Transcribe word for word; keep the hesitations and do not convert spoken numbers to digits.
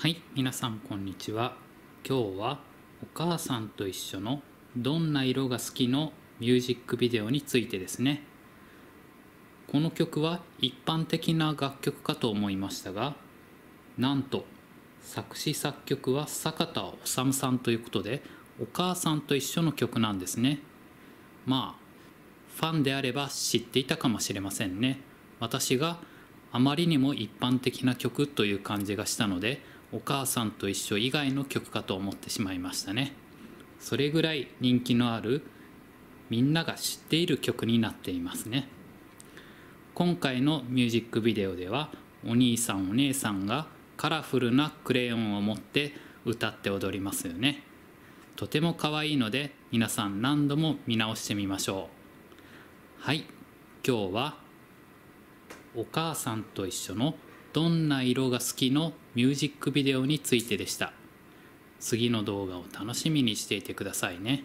はい、皆さんこんにちは。今日はお母さんと一緒のどんな色が好きのミュージックビデオについてですね。この曲は一般的な楽曲かと思いましたが、なんと作詞作曲は坂田修さんということで、お母さんと一緒の曲なんですね。まあファンであれば知っていたかもしれませんね。私があまりにも一般的な曲という感じがしたので、お母さんと一緒以外の曲かと思ってしまいましたね。それぐらい人気のある、みんなが知っている曲になっていますね。今回のミュージックビデオでは、お兄さんお姉さんがカラフルなクレヨンを持って歌って踊りますよね。とても可愛いので、皆さん何度も見直してみましょう。はい、今日はお母さんと一緒のどんな色が好きのミュージックビデオについてでした。次の動画を楽しみにしていてくださいね。